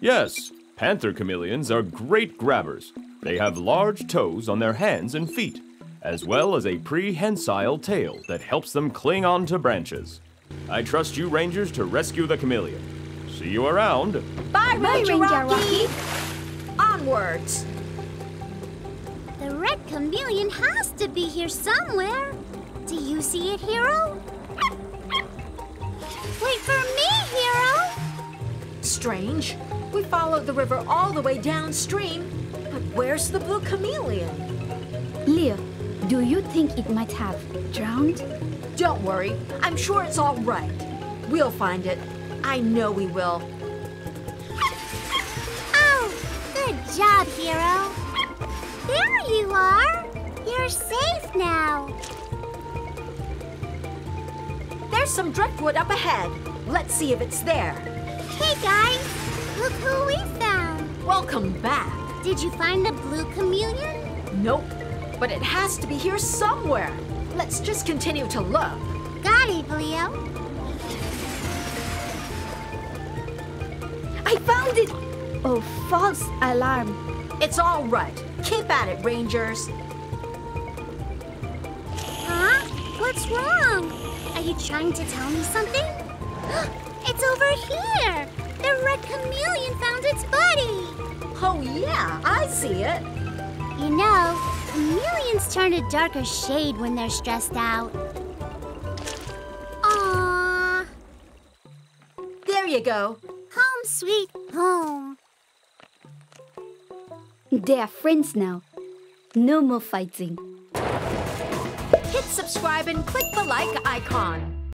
Yes, panther chameleons are great grabbers. They have large toes on their hands and feet, as well as a prehensile tail that helps them cling on to branches. I trust you Rangers to rescue the chameleon. See you around. Bye, Ranger Rocky! Onwards! The red chameleon has to be here somewhere. Do you see it, Hero? Wait for me, Hero! Strange. We followed the river all the way downstream, but where's the blue chameleon? Leo, do you think it might have drowned? Don't worry. I'm sure it's all right. We'll find it. I know we will. Oh, good job, Hero. There you are. You're safe now. There's some driftwood up ahead. Let's see if it's there. Hey, guys. Look who we found. Welcome back. Did you find the blue chameleon? Nope. But it has to be here somewhere. Let's just continue to look. Got it, Leo. I found it! Oh, false alarm. It's all right. Keep at it, Rangers. Huh? What's wrong? Are you trying to tell me something? It's over here! The red chameleon found its buddy! Oh, yeah, I see it. You know, chameleons turn a darker shade when they're stressed out. Aww. There you go. Home sweet home. They are friends now. No more fighting. Hit subscribe and click the like icon.